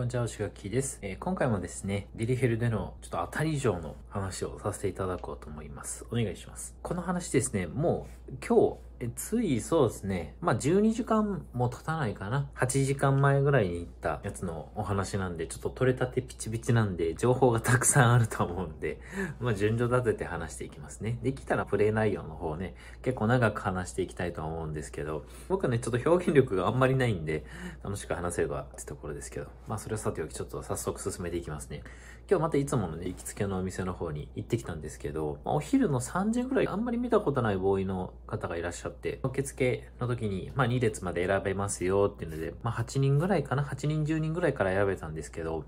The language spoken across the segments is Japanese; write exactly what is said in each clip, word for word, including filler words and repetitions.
こんにちは、牛垣です、えー。今回もですね、デリヘルでのちょっと当たり以上の話をさせていただこうと思います。お願いします。この話ですね、もう今日、えついそうですね、まあ、じゅうにじかんも経たないかな。はちじかんまえぐらいに行ったやつのお話なんで、ちょっと取れたてピチピチなんで、情報がたくさんあると思うんで、まあ、順序立てて話していきますね。できたらプレイ内容の方ね、結構長く話していきたいと思うんですけど、僕ね、ちょっと表現力があんまりないんで、楽しく話せればってところですけど、まあ、それはさておき、ちょっと早速進めていきますね。今日またいつものね、行きつけのお店の方に行ってきたんですけど、まあ、お昼のさんじぐらい、あんまり見たことないボーイの方がいらっしゃる。受付の時に、まあ、に列まで選べますよっていうので、まあ、はちにんぐらいかな、はちにんじゅうにんぐらいから選べたんですけど、ま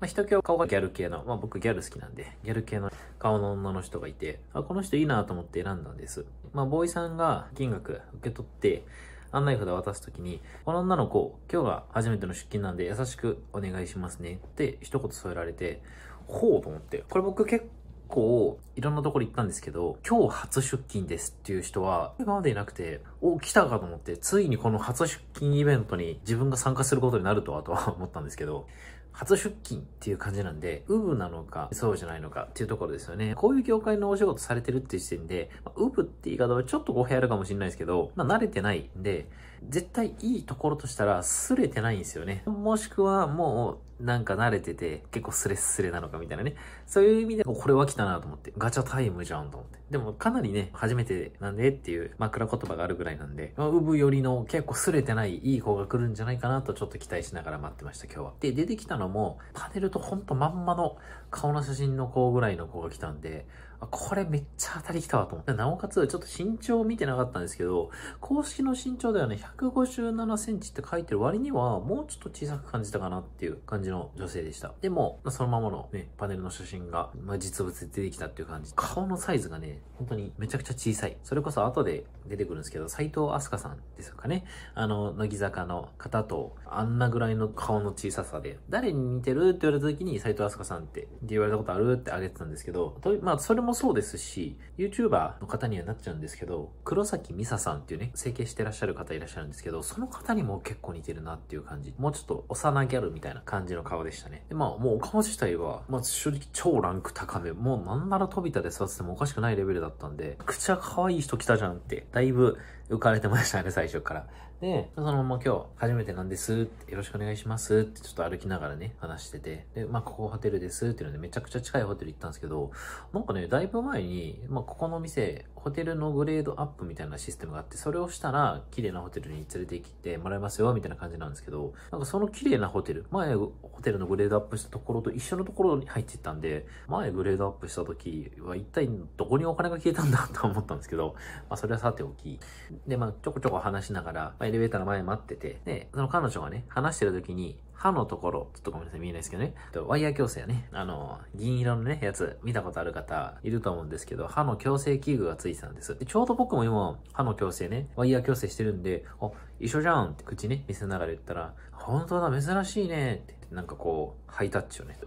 あ、ひときわ顔がギャル系の、まあ、僕ギャル好きなんでギャル系の顔の女の人がいて、あ、この人いいなと思って選んだんです。まあ、ボーイさんが金額受け取って案内札を渡す時に、この女の子今日が初めての出勤なんで優しくお願いしますねって一言添えられて、ほうと思って、これ僕結構結構いろんなところ行ったんですけど、今日初出勤ですっていう人は今までいなくて、お、来たかと思って、ついにこの初出勤イベントに自分が参加することになるとはとは思ったんですけど、初出勤っていう感じなんで、ウブなのかそうじゃないのかっていうところですよね。こういう業界のお仕事されてるっていう時点で、まあ、ウブって言い方はちょっと語弊あるかもしれないですけど、まあ、慣れてないんで、絶対いいところとしたら擦れてないんですよね。もしくはもうなんか慣れてて結構スレスレなのかみたいなね。そういう意味でこれは来たなと思って、ガチャタイムじゃんと思って。でもかなりね、初めてなんでっていう枕言葉があるぐらいなんで、まあ、ウブよりの結構擦れてないいい子が来るんじゃないかなとちょっと期待しながら待ってました今日は。で、出てきたのもパネルとほんとまんまの顔の写真の子ぐらいの子が来たんで、これめっちゃ当たりきたわと思って。なおかつちょっと身長見てなかったんですけど、公式の身長ではねひゃくごじゅうななセンチって書いてる割にはもうちょっと小さく感じたかなっていう感じの女性でした。でもそのままのねパネルの写真が、まあ、実物で出てきたっていう感じ。顔のサイズがね本当にめちゃくちゃ小さい。それこそ後で出てくるんですけど、斉藤飛鳥さんですかね、あの乃木坂の方とあんなぐらいの顔の小ささで、誰に似てるって言われた時に斉藤飛鳥さんって言われたことあるってあげてたんですけど、と、まあ、それもそうですし、 YouTuber の方にはなっちゃうんですけど、黒崎美沙さんっていうね整形してらっしゃる方いらっしゃるんですけど、その方にも結構似てるなっていう感じ。もうちょっと幼ギャルみたいな感じの顔でしたね。で、まあもうお顔自体は、まあ、正直超ランク高め、もうなんなら飛びたで育ててもおかしくないレベルだったんで、めちゃくちゃ可愛い人来たじゃんってだいぶ浮かれてましたね最初から。で、そのまま今日初めてなんですって、よろしくお願いしますってちょっと歩きながらね話してて、で、まあここホテルですっていうのでめちゃくちゃ近いホテル行ったんですけど、なんかねだいぶ前に、まあ、ここの店ホテルのグレードアップみたいなシステムがあって、それをしたら綺麗なホテルに連れてきてもらえますよみたいな感じなんですけど、なんかその綺麗なホテル、前ホテルのグレードアップしたところと一緒のところに入っていったんで、前グレードアップした時は一体どこにお金が消えたんだと思ったんですけど、まあそれはさておきで、まあちょこちょこ話しながら、エレベーターの前待ってて、で、その彼女がね、話してる時に、歯のところ、ちょっとごめんなさい、見えないですけどね、ワイヤー矯正ね、あの、銀色のね、やつ、見たことある方いると思うんですけど、歯の矯正器具がついてたんです。で、ちょうど僕も今、歯の矯正ね、ワイヤー矯正してるんで、あ、一緒じゃんって口ね、見せながら言ったら、本当だ、珍しいねって、なんかこう、ハイタッチをね、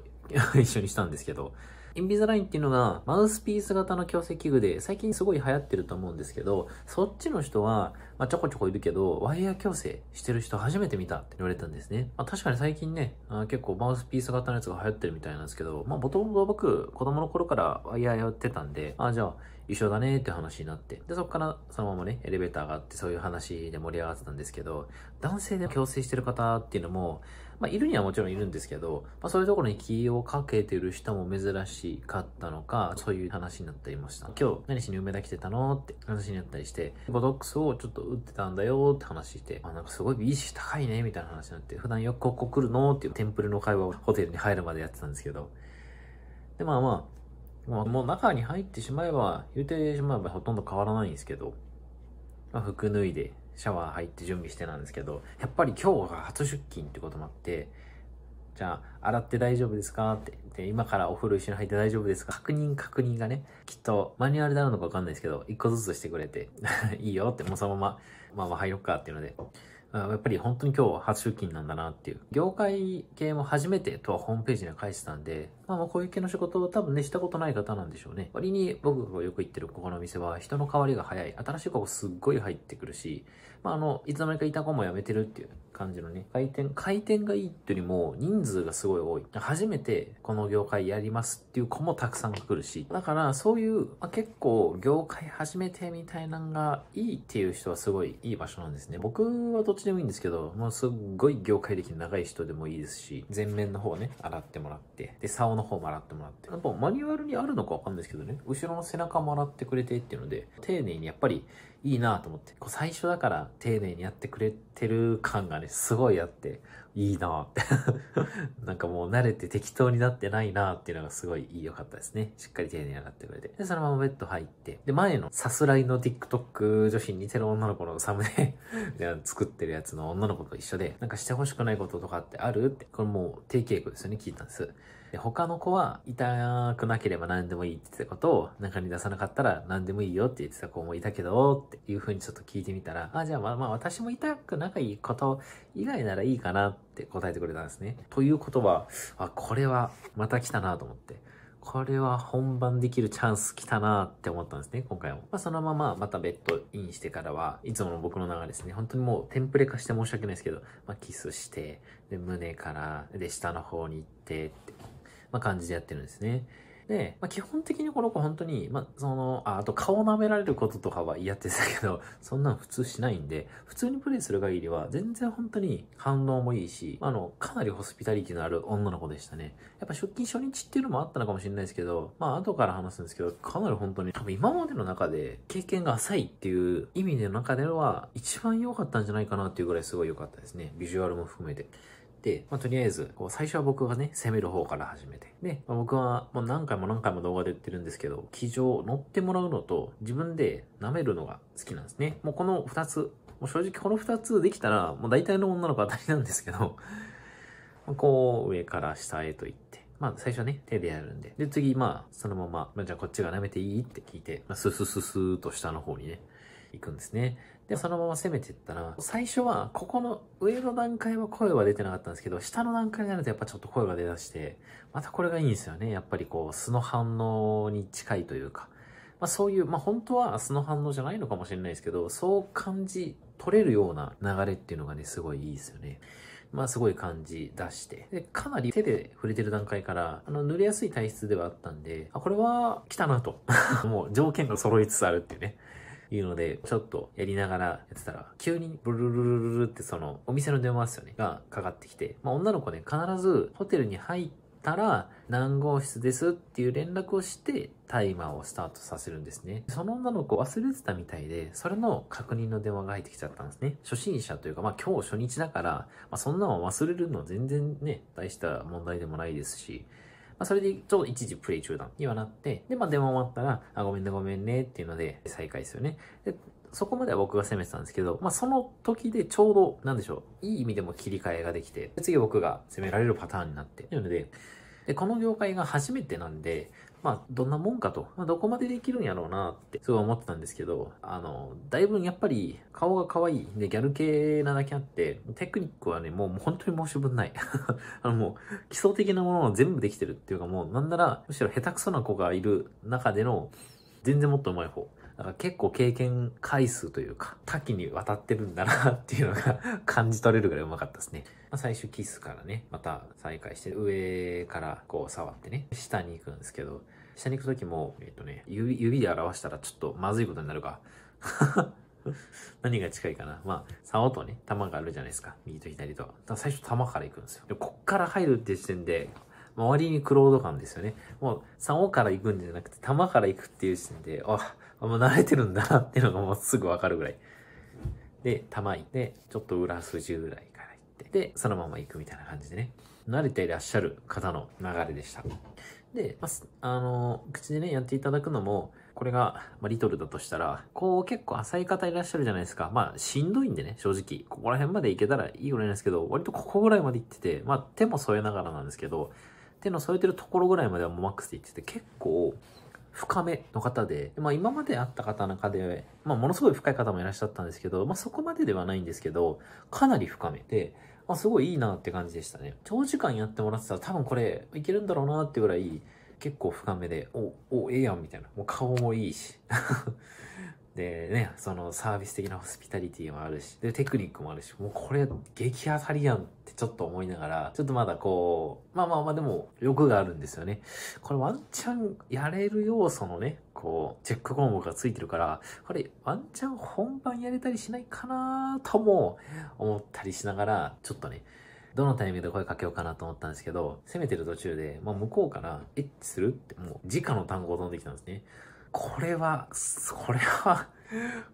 一緒にしたんですけど、インビザラインっていうのがマウスピース型の矯正器具で最近すごい流行ってると思うんですけど、そっちの人は、まあ、ちょこちょこいるけどワイヤー矯正してる人初めて見たって言われたんですね。まあ、確かに最近ね結構マウスピース型のやつが流行ってるみたいなんですけど、まあもともと僕子供の頃からワイヤーやってたんで、あ、じゃあ一緒だねって話になって、でそこからそのままねエレベーター上がって、そういう話で盛り上がってたんですけど、男性で矯正してる方っていうのも、まあ、いるにはもちろんいるんですけど、まあ、そういうところに気をかけてる人も珍しかったのか、そういう話になっていました。今日何しに梅田来てたのって話になったりして、ボトックスをちょっと打ってたんだよって話して、あ、なんかすごい美意識高いねみたいな話になって、普段よくここ来るのっていうテンプルの会話をホテルに入るまでやってたんですけど、でまあまあまあ、もう中に入ってしまえば、言うてしまえばほとんど変わらないんですけど、まあ、服脱いでシャワー入って準備してなんですけど、やっぱり今日が初出勤ってこともあって、じゃあ洗って大丈夫ですかって、で今からお風呂一緒に入って大丈夫ですか、確認確認がね、きっとマニュアルであるのか分かんないですけどいっこずつしてくれていいよって、もうそのまままあまあ入ろっかっていうので。やっぱり本当に今日初出勤なんだなっていう。業界系も初めてとはホームページには書いてたんで、まあ、まあこういう系の仕事を多分ね、したことない方なんでしょうね。割に僕がよく行ってるここのお店は人の変わりが早い。新しい子がすっごい入ってくるし、まあ、あの、いつの間にかいた子も辞めてるっていう感じのね、回転、回転がいいっていうよりも人数がすごい多い。初めてこの業界やりますっていう子もたくさん来るし、だからそういう、まあ、結構業界始めてみたいなのがいいっていう人はすごいいい場所なんですね。僕はどっちでもいいんですけど、もうすっごい業界歴長い人でもいいですし、前面の方ね、洗ってもらって、で、竿の方も洗ってもらって、やっぱマニュアルにあるのかわかんないですけどね、後ろの背中も洗ってくれてっていうので、丁寧にやっぱりいいなと思って、こう最初だから丁寧にやってくれてる感がね、すごいあって、いいなって。なんかもう慣れて適当になってないなっていうのがすごい良かったですね。しっかり丁寧に洗ってくれて。で、そのままベッド入って、で、前のさすらいの TikTok 女子に似てる女の子のサムネ作ってるやつの女の子と一緒で、なんかしてほしくないこととかってあるって、これもう定型句ですよね、聞いたんです。で、他の子は痛くなければ何でもいいって言ってたことを中に出さなかったら何でもいいよって言ってた子もいたけどっていう風にちょっと聞いてみたら、あ、じゃあまあまあ私も痛く仲いいこと以外ならいいかなって答えてくれたんですね。ということは、あ、これはまた来たなと思って。これは本番できるチャンス来たなって思ったんですね、今回も。まあ、そのまままたベッドインしてからはいつもの僕の流れですね。本当にもうテンプレ化して申し訳ないですけど、まあ、キスして、で、胸から、で、下の方に行ってって、まあ、感じでやってるんですね。で、まあ、基本的にこの子本当に、まあ、その、あ、あと顔舐められることとかは嫌ってたけど、そんなの普通しないんで、普通にプレイする限りは全然本当に反応もいいし、あの、かなりホスピタリティのある女の子でしたね。やっぱ出勤初日っていうのもあったのかもしれないですけど、まあ後から話すんですけど、かなり本当に、多分今までの中で経験が浅いっていう意味の中では一番良かったんじゃないかなっていうぐらいすごい良かったですね。ビジュアルも含めて。で、まあ、とりあえず、こう、最初は僕がね、攻める方から始めて。で、まあ、僕は、もう何回も何回も動画で言ってるんですけど、騎乗、乗ってもらうのと、自分で舐めるのが好きなんですね。もうこの二つ、もう正直この二つできたら、もう大体の女の子当たりなんですけど、こう、上から下へと行って。まあ、最初はね、手でやるんで。で、次、まあ、そのまま、まあ、じゃあこっちが舐めていいって聞いて、まあ、ススススーと下の方にね、行くんですね。で、そのまま攻めていったら、最初は、ここの上の段階は声は出てなかったんですけど、下の段階になるとやっぱちょっと声が出だして、またこれがいいんですよね。やっぱりこう、素の反応に近いというか、まあそういう、まあ本当は素の反応じゃないのかもしれないですけど、そう感じ取れるような流れっていうのがね、すごいいいですよね。まあすごい感じ出して。で、かなり手で触れてる段階から、あの、濡れやすい体質ではあったんで、あ、これは来たなと。もう条件が揃いつつあるっていうね。いうので、ちょっとやりながらやってたら、急にブルルルルルってそのお店の電話ですよね、がかかってきて、まあ女の子ね、必ずホテルに入ったら何号室ですっていう連絡をしてタイマーをスタートさせるんですね。その女の子忘れてたみたいで、それの確認の電話が入ってきちゃったんですね。初心者というか、まあ今日初日だから、まあそんなの忘れるの全然ね、大した問題でもないですし、まあそれで、ちょうど一時プレイ中断にはなって、で、まあ電話終わったら、あ、ごめんねごめんねっていうので、再開ですよね。で、そこまでは僕が攻めてたんですけど、まあその時でちょうど、なんでしょう、いい意味でも切り替えができて、で次僕が攻められるパターンになって、というので、で、この業界が初めてなんで、まあどんなもんかと、まあどこまでできるんやろうなって、すごい思ってたんですけど、あの、だいぶやっぱり顔が可愛い、で、ギャル系なだけあって、テクニックはね、もう本当に申し分ない。あのもう、基礎的なものを全部できてるっていうかもう、なんなら、むしろ下手くそな子がいる中での、全然もっと上手い方。だから結構経験回数というか、多岐にわたってるんだなっていうのが感じ取れるぐらいうまかったですね。まあ、最終キスからね、また再開して、上からこう触ってね、下に行くんですけど、下に行くときも、えっとね、指、指で表したらちょっとまずいことになるか。何が近いかな。まあ、竿とね、玉があるじゃないですか。右と左と。だから最初玉から行くんですよ。で、こっから入るって時点で、周りにクロード感ですよね。もう、竿から行くんじゃなくて、玉から行くっていう時点で、あ、もう慣れてるんだなっていうのがもうすぐわかるぐらい。で、玉行って、ちょっと裏筋ぐらいから行って、で、そのまま行くみたいな感じでね。慣れていらっしゃる方の流れでした。で、まあ、あの、口でね、やっていただくのも、これが、まあ、リトルだとしたら、こう結構浅い方いらっしゃるじゃないですか。まあ、しんどいんでね、正直。ここら辺まで行けたらいいぐらいなんですけど、割とここぐらいまで行ってて、まあ、手も添えながらなんですけど、手の添えてるところぐらいまではもうマックスで行ってて、結構、深めの方で、まあ今まで会った方の中で、まあものすごい深い方もいらっしゃったんですけど、まあそこまでではないんですけど、かなり深めで、まあ、すごいいいなって感じでしたね。長時間やってもらってたら多分これいけるんだろうなってぐらい結構深めで、お、お、ええやんみたいな。もう顔もいいし。でね、そのサービス的なホスピタリティもあるし、で、テクニックもあるし、もうこれ激当たりやんってちょっと思いながら、ちょっとまだこう、まあまあまあでも欲があるんですよね。これワンチャンやれる要素のね、こう、チェック項目がついてるから、これワンチャン本番やれたりしないかなとも思ったりしながら、ちょっとね、どのタイミングで声かけようかなと思ったんですけど、攻めてる途中で、まあ向こうから、エッチするってもう直の単語飛んできたんですね。これは、これは、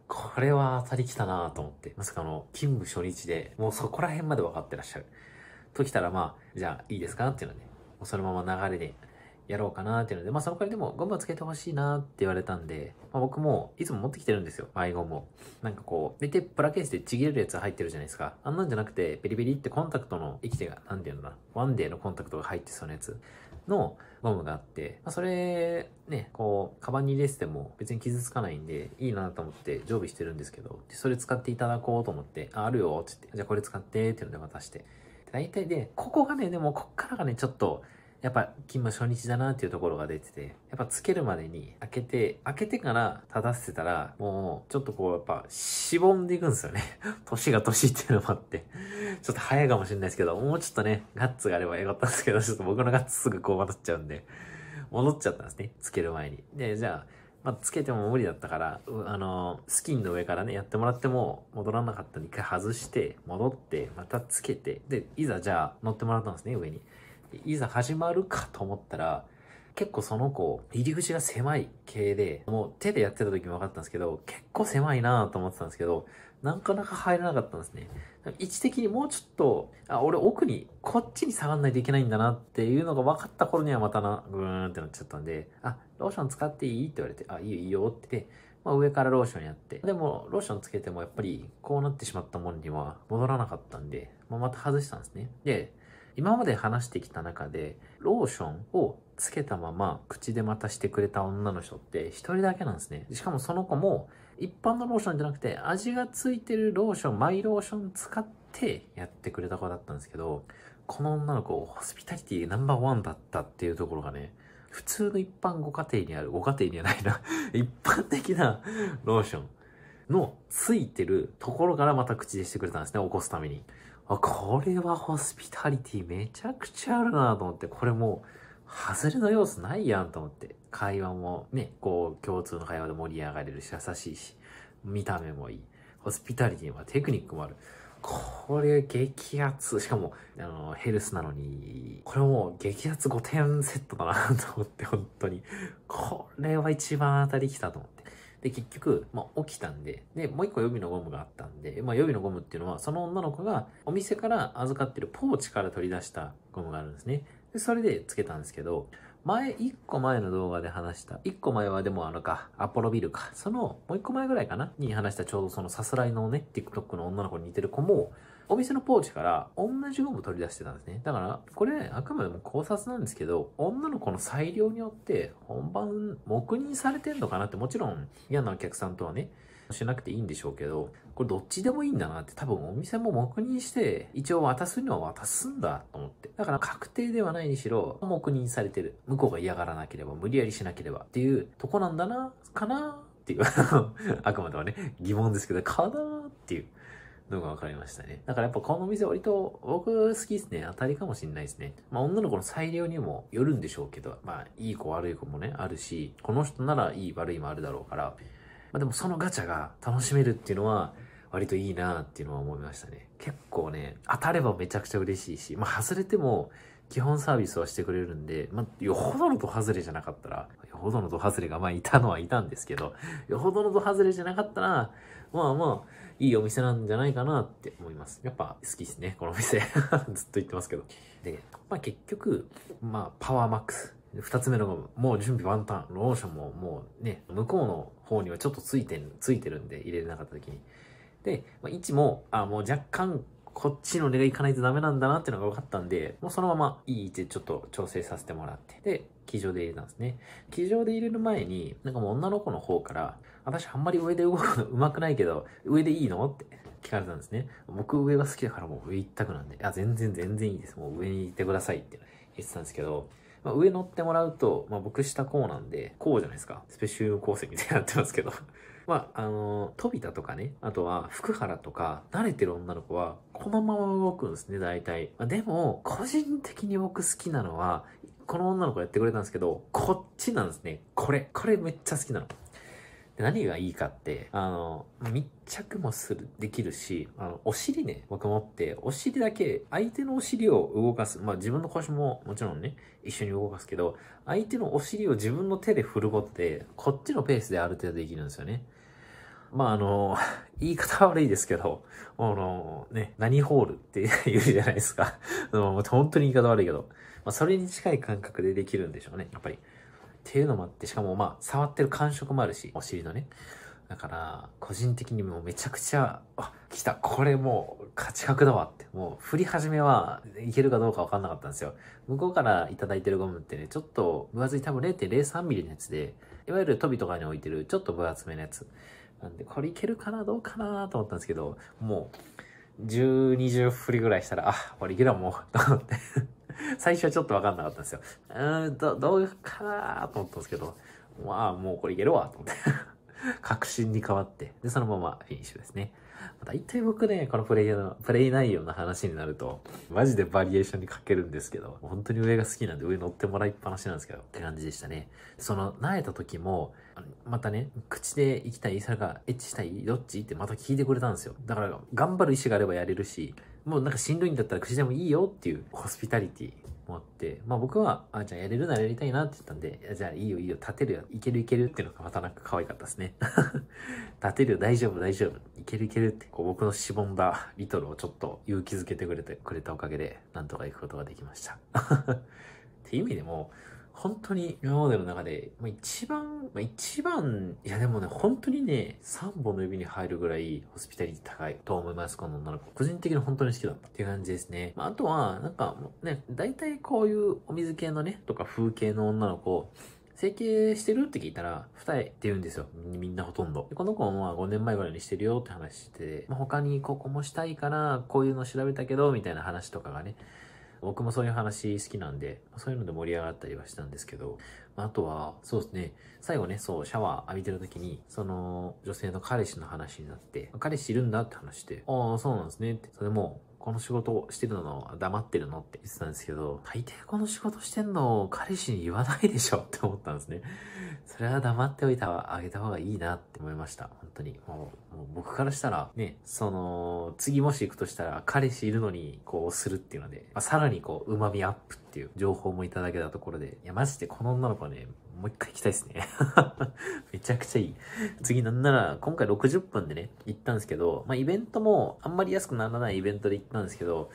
これは当たりきたなと思って。まさかあの、勤務初日で、もうそこら辺まで分かってらっしゃる。ときたらまあ、じゃあいいですかっていうので、もうそのまま流れでやろうかなっていうので、まあその代わりでもゴムをつけてほしいなって言われたんで、まあ僕もいつも持ってきてるんですよ、アイゴムを。なんかこう、で、テープラケースでちぎれるやつ入ってるじゃないですか。あんなんじゃなくて、ペリペリってコンタクトの生き手が、なんていうのかな、ワンデーのコンタクトが入ってそうなやつのゴムがあって、まあ、それ、ね、こう、カバンに入れてても別に傷つかないんで、いいなと思って常備してるんですけど、それ使っていただこうと思って、あ、あるよ、つって、じゃあこれ使って、っていうので渡して。大体で、ここがね、でもこっからがね、ちょっと、やっぱ勤務初日だなっていうところが出てて、やっぱつけるまでに開けて、開けてから立たせてたら、もうちょっとこうやっぱしぼんでいくんですよね。年が年っていうのもあって、ちょっと早いかもしれないですけど、もうちょっとね、ガッツがあればよかったんですけど、ちょっと僕のガッツすぐこう戻っちゃうんで、戻っちゃったんですね、つける前に。で、じゃあ、まあ、つけても無理だったから、あの、スキンの上からね、やってもらっても戻らなかったので、一回外して、戻って、またつけて、で、いざじゃあ乗ってもらったんですね、上に。いざ始まるかと思ったら、結構その子、入り口が狭い系で、もう手でやってた時も分かったんですけど、結構狭いなぁと思ってたんですけど、なかなか入らなかったんですね。位置的にもうちょっと、あ、俺奥に、こっちに下がんないといけないんだなっていうのが分かった頃にはまたな、ぐーんってなっちゃったんで、あ、ローション使っていいって言われて、あ、いいよいいよって、まあ上からローションやって。でも、ローションつけてもやっぱり、こうなってしまったものには戻らなかったんで、まあ、また外したんですね。で、今まで話してきた中で、ローションをつけたまま口でまたしてくれた女の人って一人だけなんですね。しかもその子も一般のローションじゃなくて味がついてるローション、マイローション使ってやってくれた子だったんですけど、この女の子、ホスピタリティナンバーワンだったっていうところがね、普通の一般ご家庭にある、ご家庭にはないな、一般的なローションのついてるところからまた口でしてくれたんですね、起こすために。あ、これはホスピタリティめちゃくちゃあるなと思って、これもう、外れの要素ないやんと思って、会話もね、こう、共通の会話で盛り上がれるし、優しいし、見た目もいい。ホスピタリティはテクニックもある。これ、激アツ。しかも、あの、ヘルスなのに、これもう、激アツごてんセットだなと思って、本当に。これは一番当たりきたと思って。で、結局、まあ、起きたんで、で、もう一個予備のゴムがあったんで、まあ、予備のゴムっていうのは、その女の子がお店から預かってるポーチから取り出したゴムがあるんですね。で、それでつけたんですけど、前、一個前の動画で話した、一個前はでもあのか、アポロビルか、その、もう一個前ぐらいかな、に話したちょうどそのさすらいのね、TikTok の女の子に似てる子も、お店のポーチから同じゴム取り出してたんですね。だから、これあくまでも考察なんですけど、女の子の裁量によって本番黙認されてんのかなって、もちろん嫌なお客さんとはね、しなくていいんでしょうけど、これどっちでもいいんだなって多分お店も黙認して、一応渡すには渡すんだと思って。だから確定ではないにしろ、黙認されてる。向こうが嫌がらなければ、無理やりしなければっていうとこなんだな、かなっていう。あくまではね、疑問ですけど、かなっていう。のが分かりましたね。だからやっぱこの店割と僕好きですね。当たりかもしれないですね。まあ女の子の裁量にもよるんでしょうけど、まあいい子悪い子もね、あるし、この人ならいい悪いもあるだろうから、まあでもそのガチャが楽しめるっていうのは割といいなっていうのは思いましたね。結構ね、当たればめちゃくちゃ嬉しいし、まあ外れても基本サービスはしてくれるんで、まあよほどのド外れじゃなかったら、よほどのド外れがまあいたのはいたんですけど、よほどのド外れじゃなかったら、まあまあ、いいお店なんじゃないかなって思います。やっぱ好きですね、このお店。ずっと言ってますけど。で、まあ結局、まあパワーマックス。二つ目のゴム、もう準備万端。ローションももうね、向こうの方にはちょっとついてる、ついてるんで入れれなかった時に。で、まあ、位置も、あ、もう若干、こっちの値がいかないとダメなんだなっていうのが分かったんで、もうそのままいい位置でちょっと調整させてもらって、で、機上で入れたんですね。機上で入れる前に、なんかもう女の子の方から、私あんまり上で動くの上手くないけど、上でいいのって、聞かれたんですね。僕上が好きだからもう上一択なんで、あ、全然全然いいです。もう上に行ってくださいって言ってたんですけど、まあ、上乗ってもらうと、まあ、僕下こうなんで、こうじゃないですか。スペシウム構成みたいになってますけど。まあ、あの、飛田とかね、あとは福原とか、慣れてる女の子は、このまま動くんですね、大体。まあ、でも、個人的に僕好きなのは、この女の子やってくれたんですけど、こっちなんですね。これ。これめっちゃ好きなの。何がいいかって、あの、密着もする、できるし、あの、お尻ね、僕持って、お尻だけ、相手のお尻を動かす。まあ自分の腰ももちろんね、一緒に動かすけど、相手のお尻を自分の手で振ることで、こっちのペースである程度できるんですよね。まああの、言い方悪いですけど、あの、ね、何ホールって言うじゃないですか。本当に言い方悪いけど、まあそれに近い感覚でできるんでしょうね、やっぱり。っていうのもあって、しかもまあ、触ってる感触もあるし、お尻のね。だから、個人的にもうめちゃくちゃ、あ、来た、これもう、価値格だわって。もう、振り始めはいけるかどうかわかんなかったんですよ。向こうからいただいてるゴムってね、ちょっと分厚い、多分 れいてんれいさんミリのやつで、いわゆる飛びとかに置いてる、ちょっと分厚めのやつ。なんで、これいけるかな、どうかなと思ったんですけど、もう、じゅう、にじゅう振りぐらいしたら、あ、これいけるわ、もう、と思って。最初はちょっと分かんなかったんですよ。うーん、ど、どうかなと思ったんですけど、まあ、もうこれいけるわと思って。確信に変わって、で、そのままフィニッシュですね。大体僕ね、このプレイヤーの、プレイ内容の話になると、マジでバリエーションに欠けるんですけど、本当に上が好きなんで上乗ってもらいっぱなしなんですけど、って感じでしたね。その、慣れた時も、またね、口で行きたい、それからエッチしたい、どっちってまた聞いてくれたんですよ。だから、頑張る意志があればやれるし、もうなんかしんどいんだったら口でもいいよっていうホスピタリティもあって、まあ僕は、あ、じゃあやれるならやりたいなって言ったんで、じゃあいいよいいよ、立てるよ、いけるいけるっていうのがまたなんか可愛かったですね。立てるよ、大丈夫大丈夫、いけるいけるって、こう僕のしぼんだリトルをちょっと勇気づけてくれて、くれたおかげで、なんとか行くことができました。っていう意味でも、本当に今までの中で、まあ、一番、まあ、一番、いやでもね、本当にね、さんぼんの指に入るぐらいホスピタリティ高いと思います、この女の子。個人的に本当に好きだったっていう感じですね。まあ、あとは、なんかね、大体こういうお水系のね、とか風系の女の子、整形してるって聞いたら、二重って言うんですよ。みんなほとんど。でこの子もごねんまえぐらいにしてるよって話して、まあ、他にここもしたいから、こういうの調べたけど、みたいな話とかがね、僕もそういう話好きなんで、そういうので盛り上がったりはしたんですけど、あとは、そうですね、最後ね、そう、シャワー浴びてる時に、その、女性の彼氏の話になって、彼氏いるんだって話して、ああ、そうなんですねって。それも、この仕事をしてるの黙ってるのって言ってたんですけど、大抵この仕事してんのを彼氏に言わないでしょって思ったんですね。それは黙っておいたあげた方がいいなって思いました。本当に。もう、もう僕からしたら、ね、その、次もし行くとしたら彼氏いるのにこうするっていうので、まあ、さらにこう、旨味アップっていう情報もいただけたところで、いや、マジでこの女の子はね、もう一回行きたいですね。めちゃくちゃいい。次なんなら、今回ろくじゅっぷんでね、行ったんですけど、まあイベントもあんまり安くならないイベントで行ったんですけど、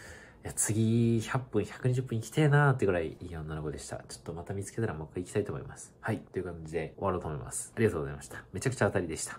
いや次ひゃっぷん、ひゃくにじゅっぷん行きてえなーってぐらいいい女の子でした。ちょっとまた見つけたらもう一回行きたいと思います。はい、という感じで終わろうと思います。ありがとうございました。めちゃくちゃ当たりでした。